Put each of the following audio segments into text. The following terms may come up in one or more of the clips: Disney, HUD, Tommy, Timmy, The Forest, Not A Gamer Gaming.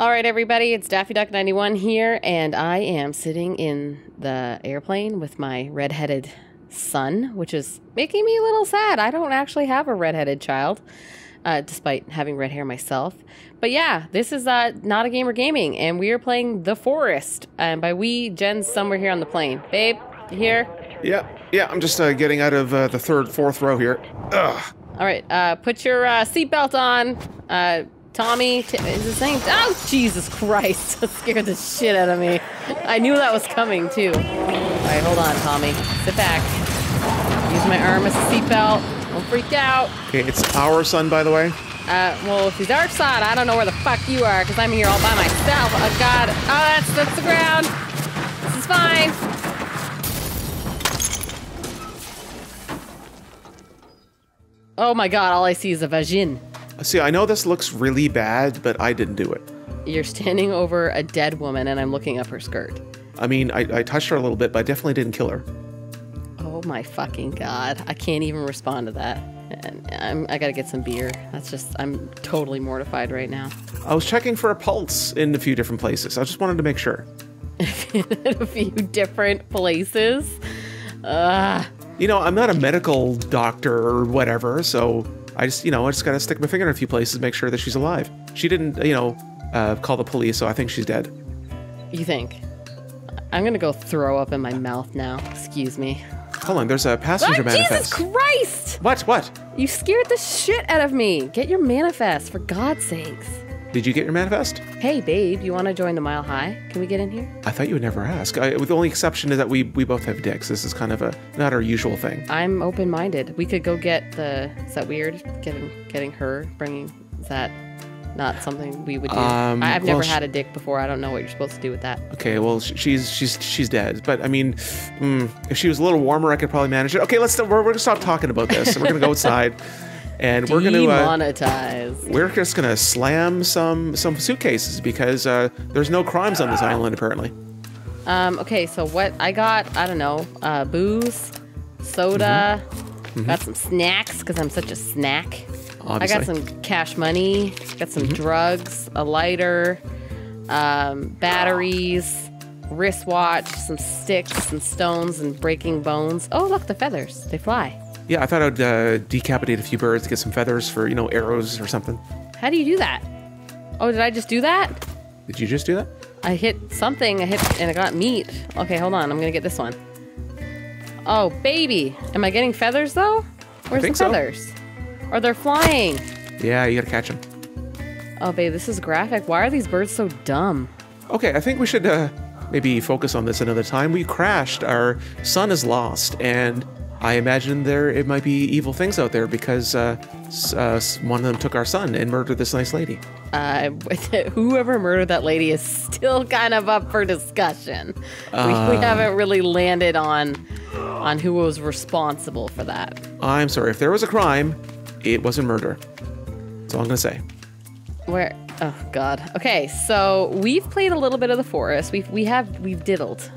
All right, everybody, it's Daffy Duck 91 here, and I am sitting in the airplane with my redheaded son, which is making me a little sad. I don't actually have a redheaded child, despite having red hair myself. But yeah, this is Not A Gamer Gaming, and we are playing The Forest. And by we, Jen's somewhere here on the plane. Babe, you here? Yeah, I'm just getting out of the fourth row here. Ugh. All right, put your seatbelt on. Tommy, is his name? Oh, Jesus Christ. That scared the shit out of me. I knew that was coming, too. All right, hold on, Tommy. Sit back. Use my arm as a seatbelt. Don't freak out. Okay, it's our son, by the way. Well, if he's our son, I don't know where the fuck you are, because I'm here all by myself. Oh, God. Oh, that's the ground. This is fine. Oh, my God. All I see is a vagin. See, I know this looks really bad, but I didn't do it. You're standing over a dead woman, and I'm looking up her skirt. I mean, I touched her a little bit, but I definitely didn't kill her. Oh my fucking God. I can't even respond to that. And I gotta get some beer. That's just, I'm totally mortified right now. I was checking for a pulse in a few different places. I just wanted to make sure. In a few different places? Ugh. You know, I'm not a medical doctor or whatever, so... I just gotta stick my finger in a few places, make sure that she's alive. She didn't, you know, call the police, so I think she's dead. You think? I'm gonna go throw up in my mouth now. Excuse me. Hold on, there's a passenger manifest. Jesus Christ! What? You scared the shit out of me. Get your manifest, for God's sakes. Did you get your manifest? Hey, babe, you wanna join the Mile High? Can we get in here? I thought you would never ask. The only exception is that we both have dicks. This is kind of not our usual thing. I'm open-minded. We could go get the... Is that weird? Getting her, bringing... Is that not something we would do? I've never had a dick before. I don't know what you're supposed to do with that. Okay, well, she's dead. But, I mean, if she was a little warmer, I could probably manage it. Okay, we're gonna stop talking about this. We're gonna go outside. And we're gonna demonetize. We're just gonna slam some suitcases because there's no crimes on this island apparently. Okay, so what I got, I don't know, booze, soda, got some snacks because I'm such a snack. Obviously. I got some cash money, got some drugs, a lighter, batteries, wristwatch, some sticks and stones and breaking bones. Oh look, the feathers, they fly. Yeah, I thought I'd decapitate a few birds, get some feathers for, you know, arrows or something. How do you do that? Oh, did I just do that? Did you just do that? I hit something, and I got meat. Okay, hold on, I'm gonna get this one. Oh, baby! Am I getting feathers, though? Where's the feathers? So. Or they're flying! Yeah, you gotta catch them. Oh, babe, this is graphic. Why are these birds so dumb? Okay, I think we should maybe focus on this another time. We crashed, our son is lost, and... I imagine it might be evil things out there because one of them took our son and murdered this nice lady. Whoever murdered that lady is still kind of up for discussion. We haven't really landed on who was responsible for that. I'm sorry. If there was a crime, it wasn't murder. That's all I'm going to say. Where? Oh, God. Okay, so we've played a little bit of The Forest. We've diddled.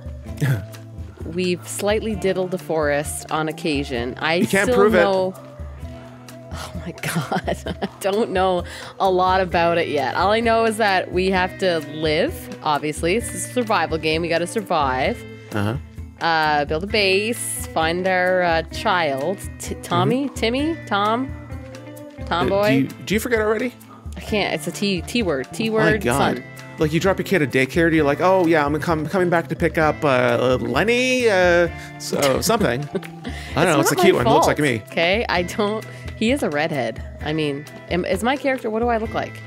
We've slightly diddled The Forest on occasion. You can't still prove know... it. Oh my God. I don't know a lot about it yet. All I know is that we have to live, obviously. It's a survival game. We got to survive. Build a base. Find our child. Tommy? Timmy? Tom? Tomboy? Do you forget already? I can't. It's a T word. T word. My God. Son. Like, you drop your kid at daycare, you're like, oh, yeah, I'm coming back to pick up Lenny, so something. I don't know, it's a cute one, looks like me. Okay, he is a redhead. I mean, is my character, what do I look like?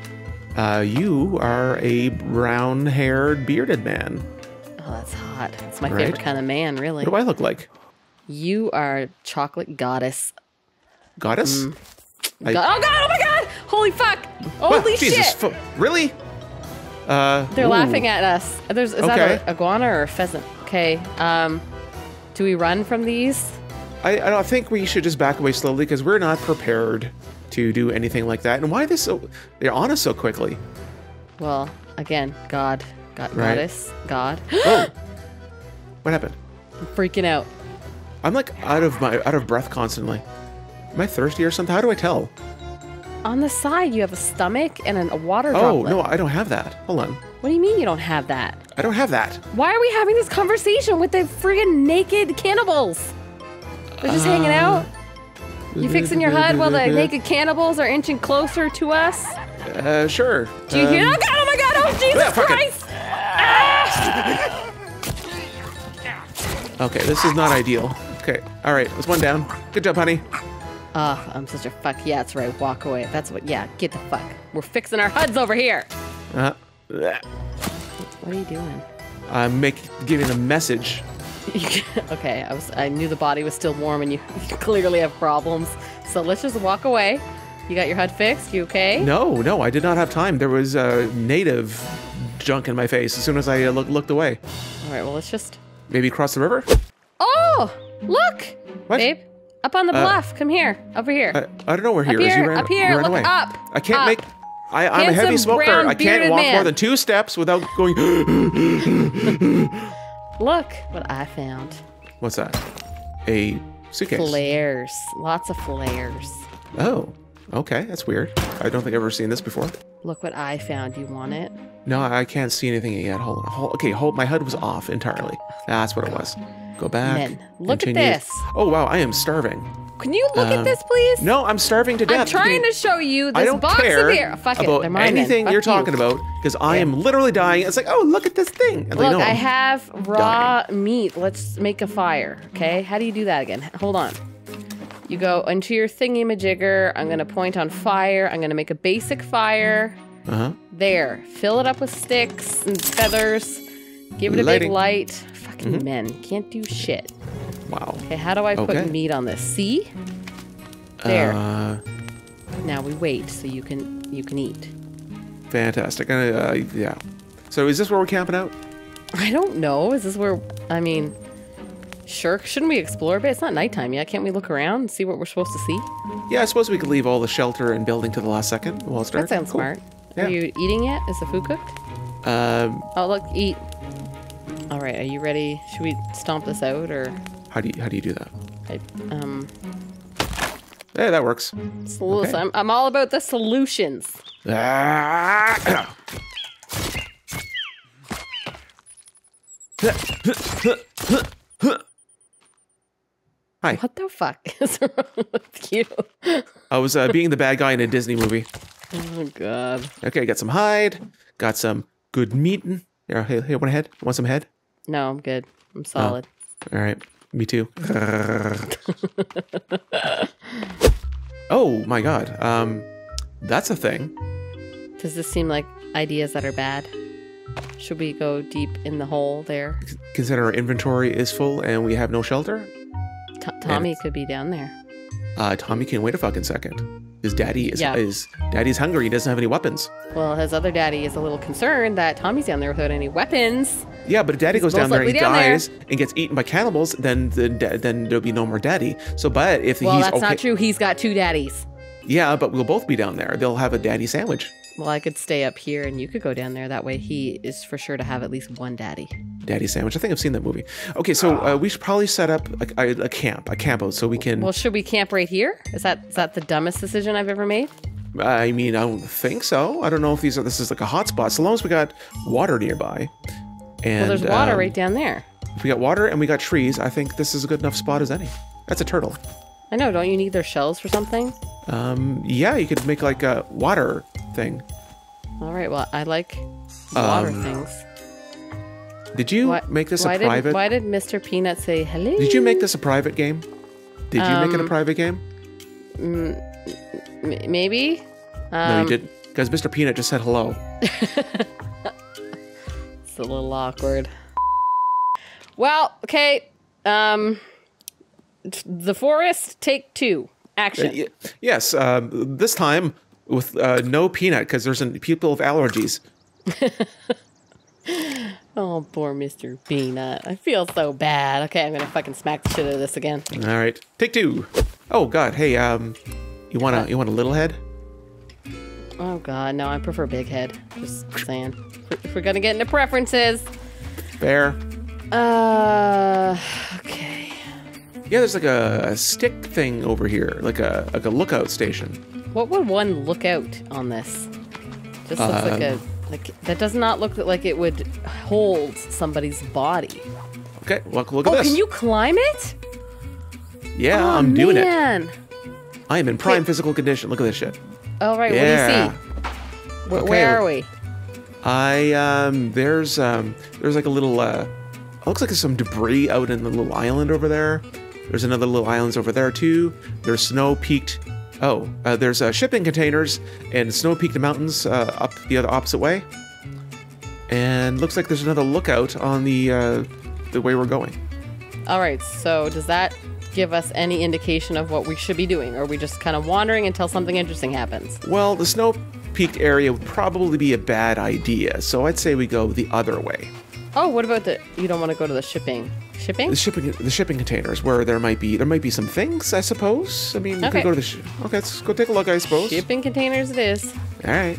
You are a brown-haired, bearded man. Oh, that's hot. It's my favorite kind of man, really. What do I look like? You are chocolate goddess. Goddess? Oh, God, oh, my God! Holy fuck! Holy shit! Jesus, really? They're laughing at us. Is that an iguana or a pheasant? Okay. Do we run from these? I don't think we should just back away slowly because we're not prepared to do anything like that. And why are they're on us so quickly? Well, again, goddess, God. Oh, what happened? I'm freaking out. I'm like out of breath constantly. Am I thirsty or something? How do I tell? On the side, you have a stomach and a water droplet. Oh, no, I don't have that. Hold on. What do you mean you don't have that? I don't have that. Why are we having this conversation with the friggin' naked cannibals? They're just hanging out? You fixing your hut while the naked cannibals are inching closer to us? Sure. Do you hear that? Oh my god, oh Jesus Christ! Ah! Okay, this is not ideal. Okay, alright, there's one down. Good job, honey. Oh, I'm such a fuck. Yeah, that's right, walk away. That's what, yeah, get the fuck. We're fixing our HUDs over here! What are you doing? I'm giving a message. Okay, I knew the body was still warm and you clearly have problems. So let's just walk away. You got your HUD fixed? You okay? No, no, I did not have time. There was native junk in my face as soon as I looked away. All right, well, let's just... Maybe cross the river? Oh, look! What? Babe, up on the bluff. Come here. Over here. I don't know where here is. Up here, you ran look away. Up. I can't up. Make... I'm a heavy smoker. I can't walk more than 2 steps without going... Look what I found. What's that? A suitcase. Flares. Lots of flares. Oh, okay. That's weird. I don't think I've ever seen this before. Look what I found. You want it? No, I can't see anything yet. Hold on. Okay, my HUD was off entirely. That's what it was. Go back. Men. Look at this. Oh, wow. I am starving. Can you look at this, please? No, I'm starving to death. I'm trying to show you this box of beer. Fuck it, they're mine. Anything you're talking about, because I am literally dying. It's like, oh, look at this thing. And look, I have raw meat. Let's make a fire, okay? How do you do that again? Hold on. You go into your thingy-majigger. I'm going to point on fire. I'm going to make a basic fire. Uh-huh. There. Fill it up with sticks and feathers. Give it a big light. Fucking men. Can't do shit. Wow. Okay, how do I put meat on this? See? There. Now we wait so you can eat. Fantastic. Yeah. So is this where we're camping out? I don't know. Is this where, I mean, sure. Shouldn't we explore a bit? It's not nighttime yet. Can't we look around and see what we're supposed to see? Yeah, I suppose we could leave all the shelter and building to the last second. We'll start. That sounds smart. Yeah. Are you eating yet? Is the food cooked? Oh, look, eat. All right, are you ready? Should we stomp this out or... How do you do that? Yeah, that works. Okay. I'm all about the solutions. Ah. Hi. What the fuck is wrong with you? I was being the bad guy in a Disney movie. Oh god. Okay, got some hide. Got some good meatin'. Here, hey, want a head? Want some head? No, I'm good. I'm solid. Oh. All right. Me too. Oh my god. That's a thing. Does this seem like ideas that are bad? Should we go deep in the hole there? Consider our inventory is full and we have no shelter? Tommy could be down there. Tommy can wait a fucking second. His daddy is daddy's hungry. He doesn't have any weapons. Well, his other daddy is a little concerned that Tommy's down there without any weapons. Yeah, but if daddy goes down there and he dies and gets eaten by cannibals, then there'll be no more daddy. So, but if he's that's not true. He's got 2 daddies. Yeah, but we'll both be down there. They'll have a daddy sandwich. Well, I could stay up here and you could go down there. That way he is for sure to have at least 1 daddy. Daddy sandwich. I think I've seen that movie. Okay, so we should probably set up a camp, a camp out so we can... Well, should we camp right here? Is that the dumbest decision I've ever made? I mean, I don't think so. I don't know if this is like a hot spot. So long as we got water nearby. And, well, there's water right down there. If we got water and we got trees, I think this is a good enough spot as any. That's a turtle. I know. Don't you need their shells for something? Yeah, you could make like a water thing. All right. Well, I like water things. Did you make this a private? Why did Mr. Peanut say hello? Did you make this a private game? Did you make it a private game? Maybe. No, you didn't. Because Mr. Peanut just said hello. It's a little awkward. Well, okay. The Forest, take 2. Action. Yes, this time with no peanut because there's people with allergies. Oh, poor Mr. Peanut. I feel so bad. Okay, I'm gonna fucking smack the shit out of this again. All right, take 2. Oh god, hey, you want a little head? Oh god, no, I prefer big head. Just saying. If we're gonna get into preferences. Fair. Okay. Yeah, there's like a stick thing over here, like a lookout station. What would one lookout on this? Just looks like that does not look like it would hold somebody's body. Okay, look at this. Oh, can you climb it? Yeah, oh, I'm doing it. I am in prime physical condition. Look at this shit. All right, yeah. What do you see? Where are we? There's like a little looks like there's some debris out in the little island over there. There's another little island over there too. There's snow-peaked. Oh, there's shipping containers and snow-peaked mountains up the other opposite way. And looks like there's another lookout on the way we're going. All right. So does that give us any indication of what we should be doing? Or are we just kind of wandering until something interesting happens? Well, the snow-peaked area would probably be a bad idea, so I'd say we go the other way. Oh, what about the? You don't want to go to the shipping? The shipping containers, where there might be some things, I suppose. I mean, we could go to the okay, let's go take a look, I suppose. Shipping containers it is. All right.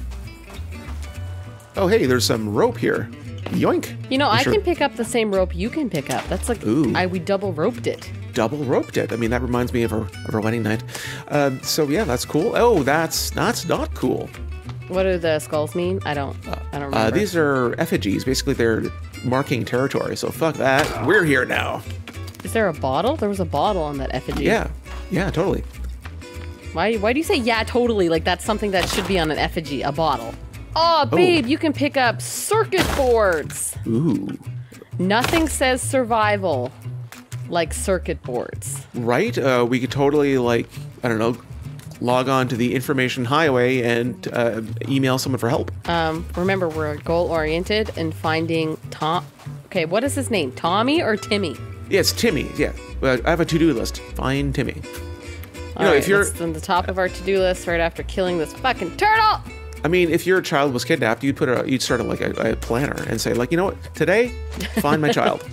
Oh, hey, there's some rope here. Yoink. You know, I can pick up the same rope you can pick up. That's like, we double roped it. Double roped it. I mean, that reminds me of our wedding night. So yeah, that's cool. Oh, that's not cool. What do the skulls mean? I don't remember. These are effigies. Basically, they're marking territory. So fuck that. We're here now. Is there a bottle? There was a bottle on that effigy. Yeah. Yeah, totally. Why do you say yeah, totally? Like that's something that should be on an effigy, a bottle. Oh, babe, you can pick up circuit boards. Ooh. Nothing says survival like circuit boards. Right? We could totally, like, I don't know, log on to the information highway and email someone for help. Remember, we're goal-oriented and finding Tom. Okay, what is his name? Tommy or Timmy? Yeah, it's Timmy. Yeah, I have a to-do list. Find Timmy. All right, if you're it's on the top of our to-do list right after killing this fucking turtle. I mean, if your child was kidnapped, you'd start a planner and say, like, you know what? Today, find my child.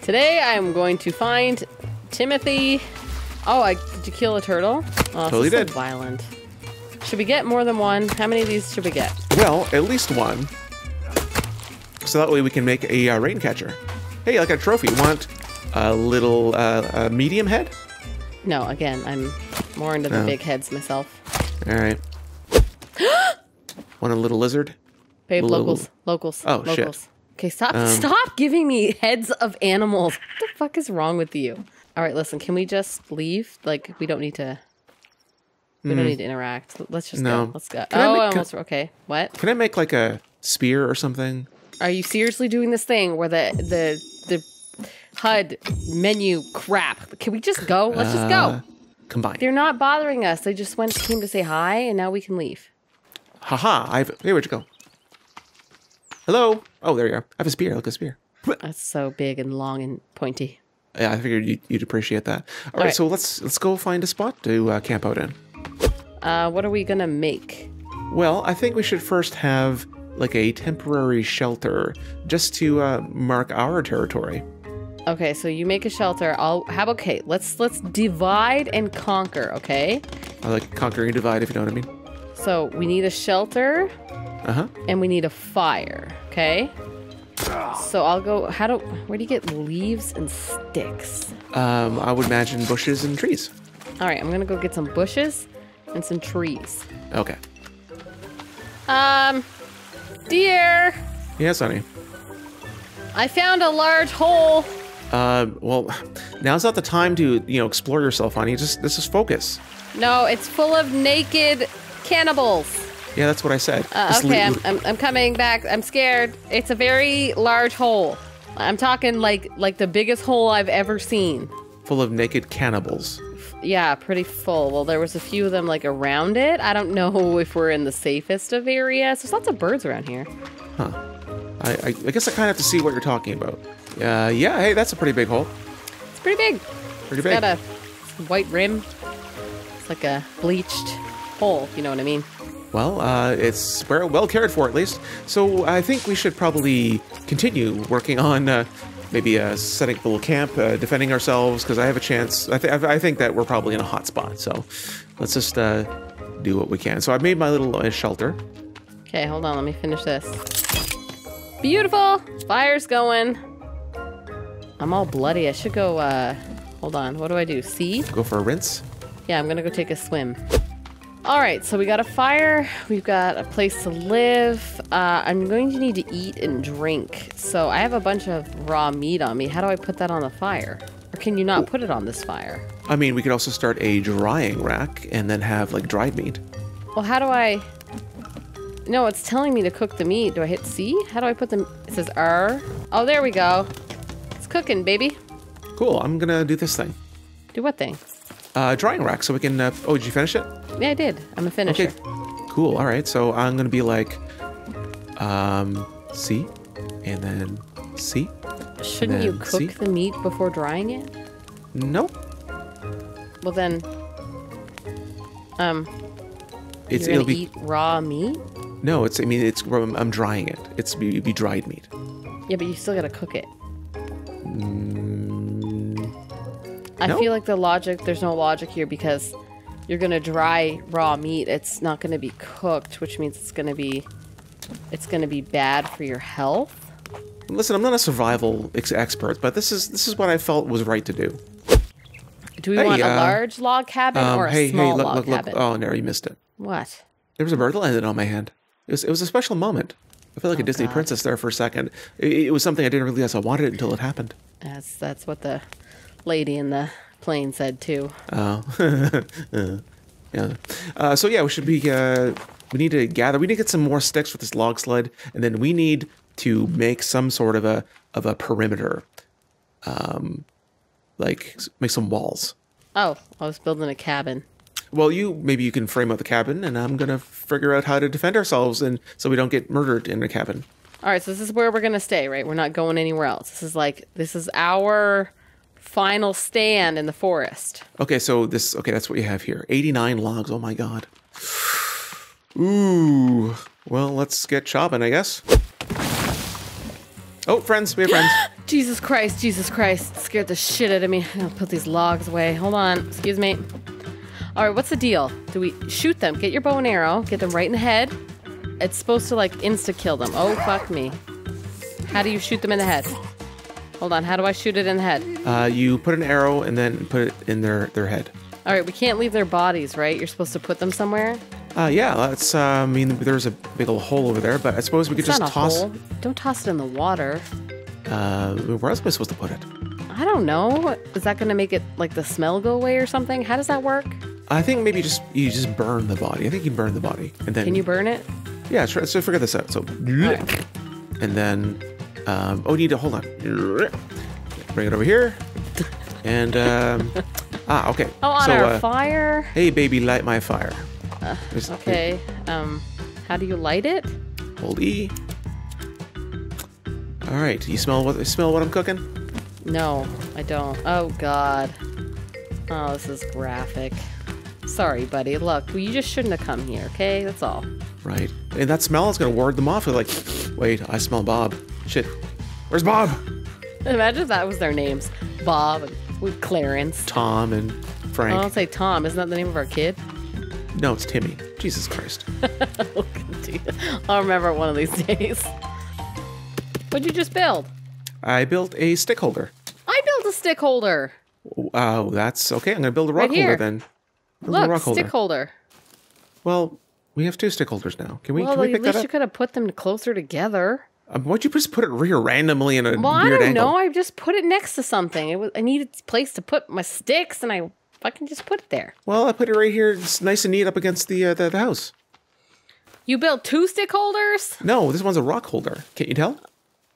Today, I'm going to find Timothy. Oh, did you kill a turtle? Oh, totally did. So violent. Should we get more than one? How many of these should we get? Well, at least one. So that way we can make a rain catcher. Hey, like a trophy. Want a little medium head? No, again, I'm more into the big heads myself. All right. Want a little lizard? Babe, locals. Oh, locals. Shit. Okay, stop giving me heads of animals. What the fuck is wrong with you? All right, listen, can we just leave? Like, we don't need to... We don't need to interact. Let's just go. Let's go. Okay, what? Can I make, like, a spear or something? Are you seriously doing this thing where the HUD menu crap? Can we just go? Let's just go. Combine. They're not bothering us. They just came to say hi, and now we can leave. Haha, hey, where'd you go? Hello? Oh, there you are. I have a spear. Look, a spear. That's so big and long and pointy. Yeah, I figured you'd appreciate that. All right, so let's go find a spot to camp out in. What are we gonna make? Well, I think we should first have like a temporary shelter just to mark our territory. Okay, so you make a shelter. Let's divide and conquer. Okay. I like conquer and divide, if you know what I mean. So we need a shelter. And we need a fire. Okay. So I'll go. Where do you get leaves and sticks? I would imagine bushes and trees. All right, I'm gonna go get some bushes and some trees. Okay. Dear. Yes, honey. I found a large hole. Well, now's not the time to explore yourself, honey. This is focus. No, it's full of naked cannibals. Yeah, that's what I said. Okay, I'm coming back. I'm scared. It's a very large hole. I'm talking like the biggest hole I've ever seen. Full of naked cannibals. Yeah, pretty full. Well, there was a few of them like around it. I don't know if we're in the safest of areas. There's lots of birds around here. Huh. I guess I kind of have to see what you're talking about. Yeah, hey, that's a pretty big hole. It's pretty big. It's got a white rim. It's like a bleached hole, if you know what I mean. Well, it's well cared for, at least. So I think we should probably continue working on maybe setting up a little camp, defending ourselves, because I have a chance. I think that we're probably in a hot spot, so let's just do what we can. So I've made my little shelter. Okay, hold on. Let me finish this. Beautiful. Fire's going. I'm all bloody. I should go Hold on. What do I do? See? Go for a rinse? Yeah, I'm going to go take a swim. All right, so we got a fire. We've got a place to live. I'm going to need to eat and drink. So I have a bunch of raw meat on me. How do I put that on the fire? Or can you not put it on this fire? I mean, we could also start a drying rack and then have, like, dried meat. Well, how do I... No, it's telling me to cook the meat. Do I hit C? How do I put the... It says R. Oh, there we go. It's cooking, baby. Cool. I'm going to do this thing. Do what thing? Drying rack so we can... Oh, did you finish it? Yeah, I did. I'm a finisher. Okay. Cool. All right. So I'm going to be like, C and then C. Shouldn't you cook the meat before drying it? No. Well, then, you're going to eat raw meat? No, it's, I mean, it's, I'm drying it. It's, it'd be dried meat. Yeah, but you still got to cook it. I feel like the logic, there's no logic here because... You're going to dry raw meat. It's not going to be cooked, which means it's going to be bad for your health. Listen, I'm not a survival expert, but this is what I felt was right to do. Do we want a large log cabin or a small log cabin? Oh, no, you missed it. What? There was a bird that landed on my hand. It was a special moment. I feel like a Disney princess there for a second. It was something I didn't realize I wanted it until it happened. That's what the lady in the plane said too. Oh, yeah. So yeah, we should be. We need to gather. We need to get some more sticks for this log sled, and then we need to make some sort of a perimeter, like make some walls. Oh, I was building a cabin. Well, maybe you can frame out the cabin, and I'm gonna figure out how to defend ourselves, and so we don't get murdered in a cabin. All right, so this is where we're gonna stay, right? We're not going anywhere else. This is our final stand in the forest. Okay, so that's what you have here. 89 logs. Oh my god. Ooh. Well, let's get chopping, I guess. Oh, friends. We have friends. Jesus Christ. Jesus Christ. Scared the shit out of me. I'll put these logs away. Hold on. Excuse me. All right, what's the deal? Do we shoot them? Get your bow and arrow. Get them right in the head. It's supposed to, like, insta-kill them. Oh, fuck me. How do you shoot them in the head? Hold on, how do I shoot it in the head? You put an arrow and then put it in their head. All right, we can't leave their bodies, right? You're supposed to put them somewhere? Yeah, that's, I mean, there's a big old hole over there, but I suppose we could just toss it. Don't toss it in the water. Where else am I supposed to put it? I don't know. Is that going to make it, like, the smell go away or something? How does that work? I think maybe you just burn the body. I think you burn the body. And then, can you burn it? Yeah, sure. So figure this out. So, right. And then... oh, need to hold on. Bring it over here. And, okay. Oh, on our fire. Hey, baby, light my fire. Okay. How do you light it? Hold E. All right. You smell what I'm cooking? No, I don't. Oh, God. Oh, this is graphic. Sorry, buddy. Look, you just shouldn't have come here, okay? That's all. Right. And that smell is going to ward them off. They're like, wait, I smell Bob. Shit. Where's Bob? Imagine if that was their names. Bob and Clarence. Tom and Frank. Oh, I'll say Tom. Isn't that the name of our kid? No, it's Timmy. Jesus Christ. I'll remember one of these days. What'd you just build? I built a stick holder. I built a stick holder. Oh, that's okay. I'm going to build a rock holder then. Look, stick holder. Well, we have two stick holders now. Can we pick that up? At least you could have put them closer together. Why'd you just put it here randomly in a weird angle? Well, I don't know. I just put it next to something. I needed a place to put my sticks, and I fucking just put it there. Well, I put it right here. It's nice and neat up against the house. You built two stick holders? No, this one's a rock holder. Can't you tell?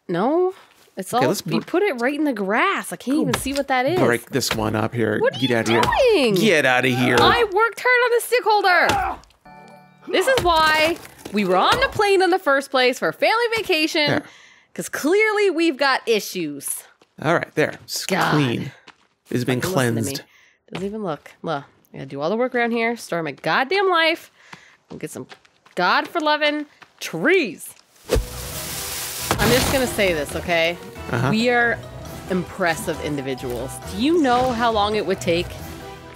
No. It's okay, you put it right in the grass. I can't even see what that is. Break this one up here. What are you doing? Get out of here. I worked hard on the stick holder. This is why... We were on the plane in the first place for a family vacation because clearly we've got issues. All right, there. It's clean. It's been cleansed. Doesn't even look. Look, I gotta do all the work around here, store my goddamn life, and get some God for loving trees. I'm just gonna say this, okay? We are impressive individuals. Do you know how long it would take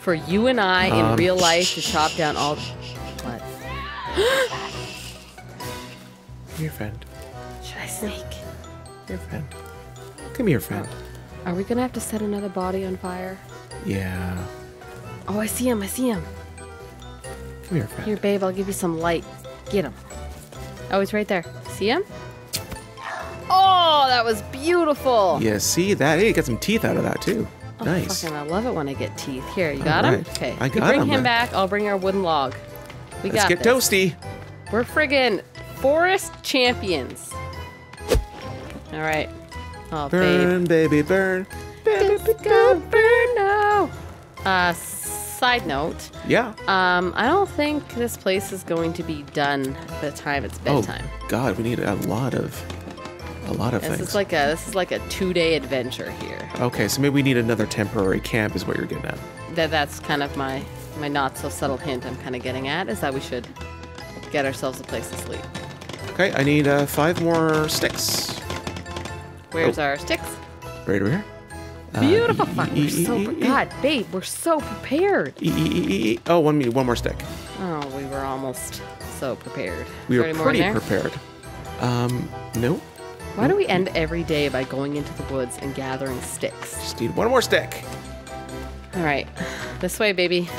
for you and I in real life to chop down all? What? Your friend. Should I sneak? Your friend. Come here, friend. Are we gonna have to set another body on fire? Yeah. Oh, I see him. I see him. Come here, friend. Here, babe. I'll give you some light. Get him. Oh, he's right there. See him? Oh, that was beautiful. Yeah, see that? Hey, you got some teeth out of that, too. Oh, nice. Fucking, I love it when I get teeth. Here, you got him? Okay. I got him. Bring him back. I'll bring our wooden log. We got this. Let's get toasty. We're friggin' forest champions. All right. Oh, burn, baby, burn. Let's go burn now. Side note. Yeah. I don't think this place is going to be done by the time it's bedtime. Oh God, we need a lot of things. This is like a two-day adventure here. Okay, so maybe we need another temporary camp, is what you're getting at. That's kind of my not so subtle hint I'm kind of getting at, is that we should get ourselves a place to sleep. Okay, I need 5 more sticks. Where's our sticks? Right over here. Beautiful. Fuck, we're so... God, babe, we're so prepared. Oh, one more stick. Oh, we were almost so prepared. We were pretty prepared. No. Why do we end every day by going into the woods and gathering sticks? Just need one more stick. All right. This way, baby.